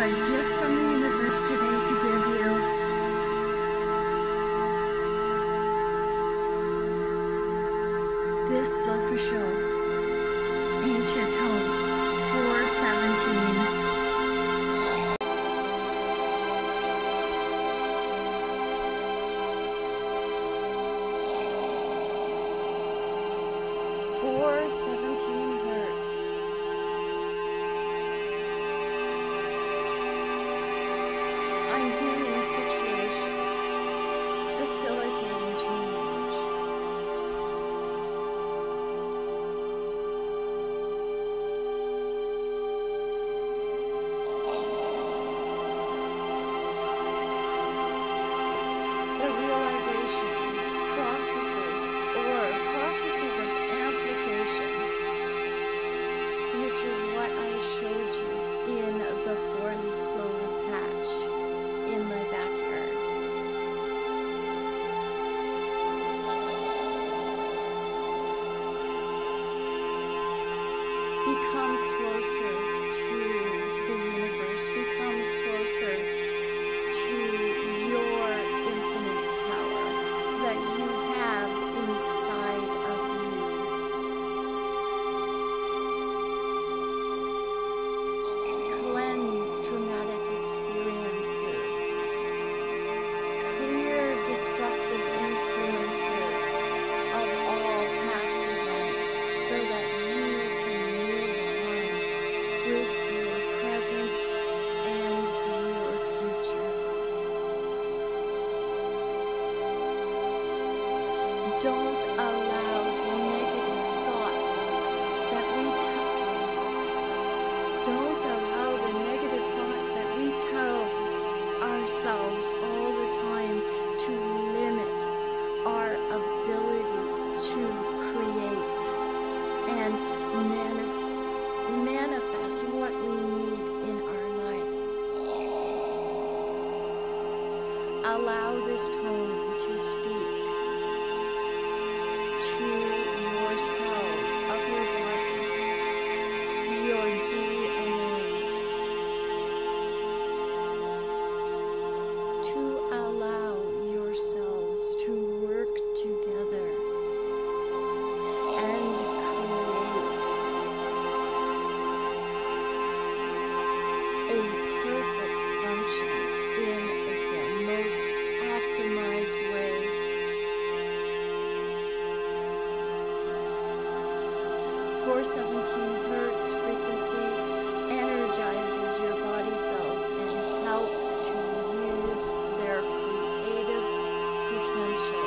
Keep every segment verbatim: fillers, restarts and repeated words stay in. have a gift from the universe today to give you. This Solfeggio ancient tone four seventeen. four seventeen hertz. Ideal situations, facilitating change. The realization processes or processes of which is what I showed you in the four-leaf clover patch in my backyard. Become closer to the universe. Become closer to your infinite power that you have inside of you. Traumatic experiences, clear destructive influences of all past events, so that you can move on with your present and your future. Don't allow negative thoughts that we tell. Don't allow the negative We tell ourselves all the time to limit our ability to create and manifest, manifest what we need in our life. Allow this tone to speak to your cells of your body, your D N A. To allow yourselves to work together and create a perfect function in the most optimized way. four seventeen hertz frequency energizes your body cells and helps to use their creative potential.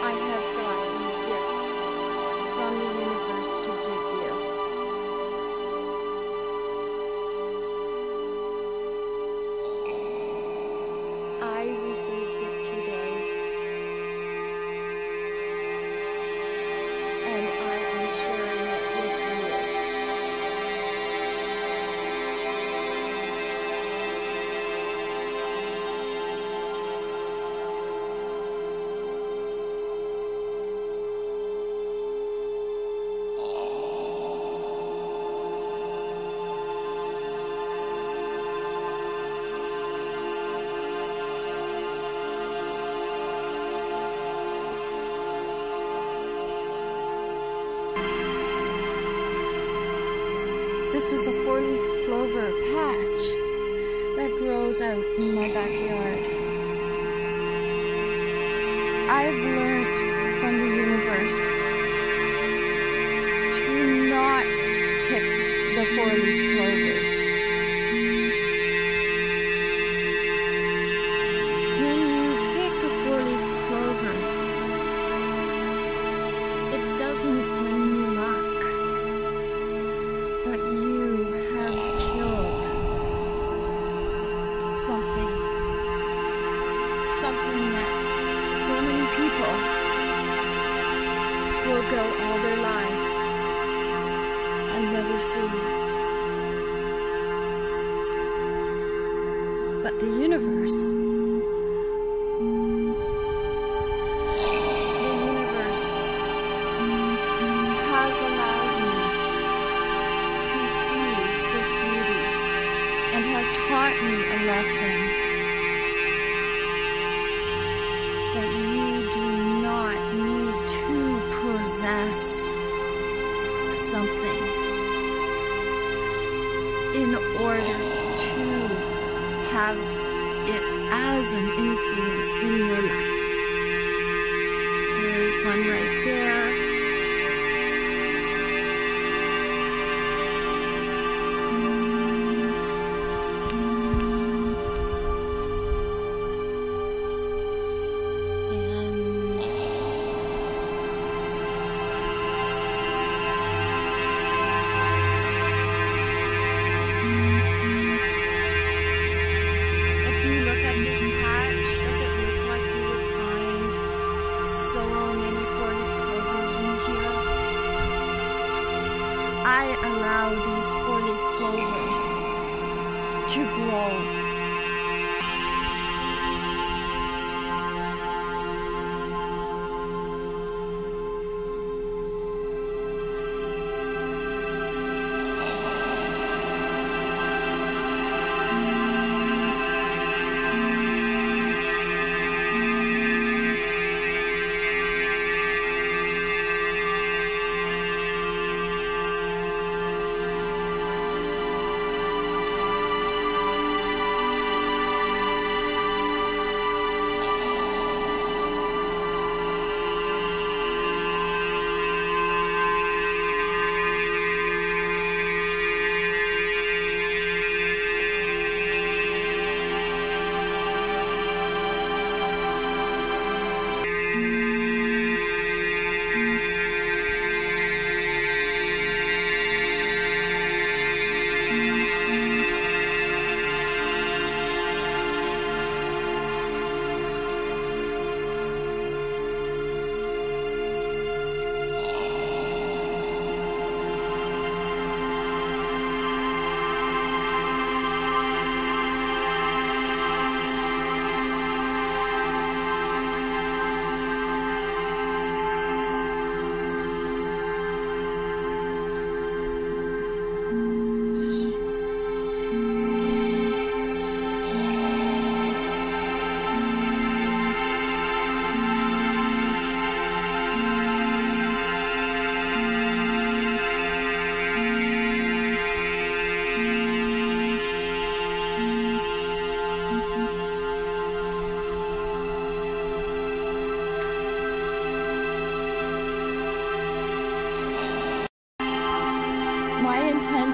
I have got a gift from the universe to give you. I received it today, and I am sharing it with you. This is a four-leaf clover patch that grows out in my backyard. I've learned from the universe to not pick the four-leaf clovers. When you pick a four-leaf clover, it doesn't bring you luck. But you have killed something, something that so many people will go all their life and never see. But the universe The universe pass something in order to have it as an influence in your life. There's one right there.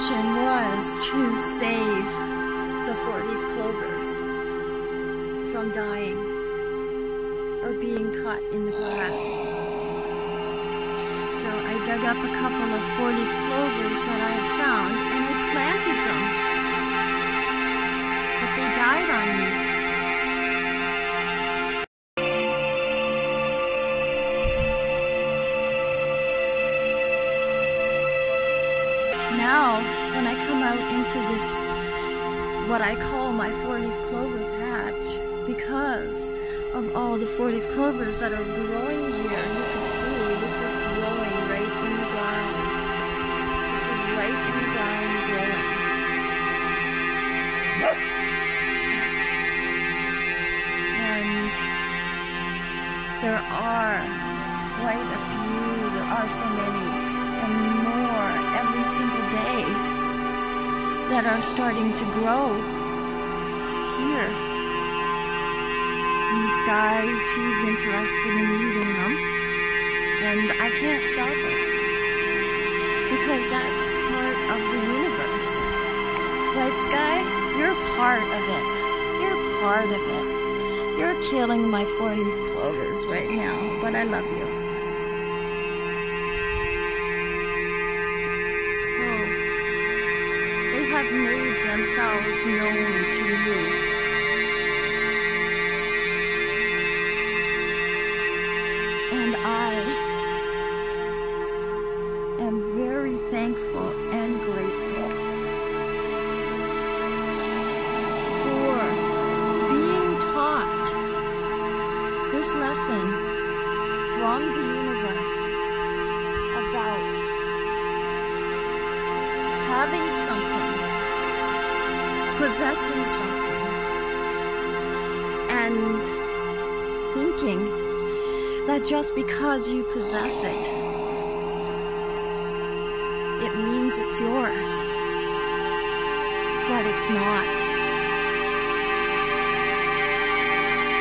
Was to save the four-leaf clovers from dying or being caught in the grass. So I dug up a couple of four-leaf clovers that I had found and I planted them, but they died on me. When I come out into this, what I call my four-leaf clover patch, because of all the four-leaf clovers that are growing here, and you can see this is growing right in the ground. This is right in the ground growing. And there are quite a few, there are so many, and more every single day that are starting to grow here. And this guy, he's interested in eating them, and I can't stop it, because that's part of the universe. Right, Sky? You're part of it. You're part of it. You're killing my four-leaf clovers right now, but I love you. Have made themselves known to you. And I am very thankful and grateful for being taught this lesson from the universe about having something, possessing something, and thinking that just because you possess it, it means it's yours, but it's not.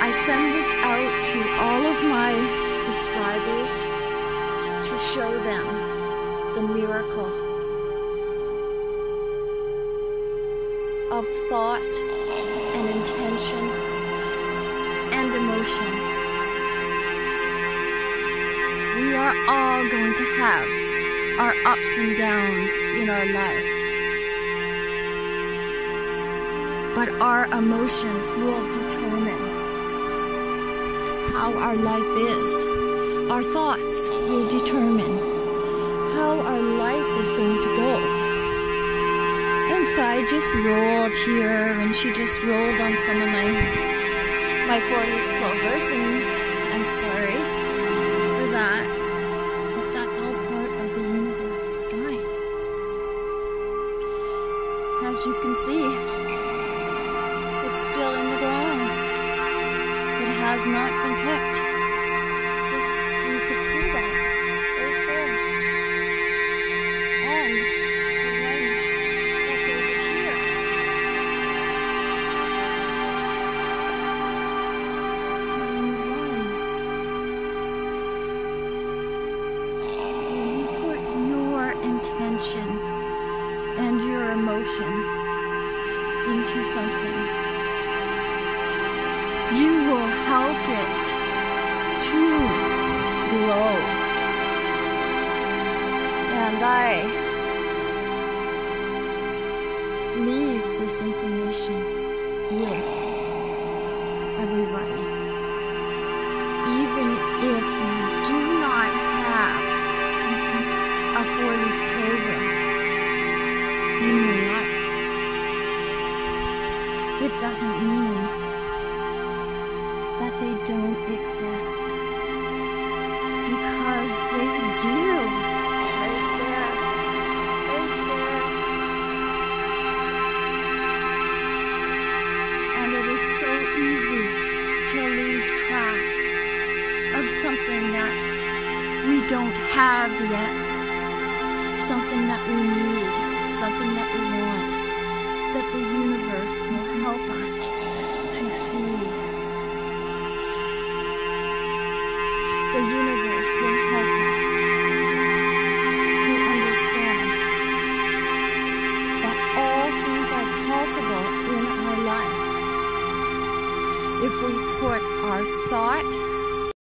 I send this out to all of my subscribers to show them the miracle of thought and intention and emotion. We are all going to have our ups and downs in our life. But our emotions will determine how our life is. Our thoughts will determine how our life is going to go. And Sky just rolled here, and she just rolled on some of my, my four-leaf clovers, and I'm sorry. That, but that's all part of the universe design. As you can see, it's still in the ground. It has not been picked. Just so you could see that right there. And the one that's over here. And and your emotion into something, you will help it to grow. And I leave this information with everybody, even if you do not have a four-leaf clover. It doesn't mean that they don't exist, because they do. Right there, right there. And it is so easy to lose track of something that we don't have yet, something that we need, something that we want, that the universe will help us to see. The universe will help us to understand that all things are possible in our life if we put our thought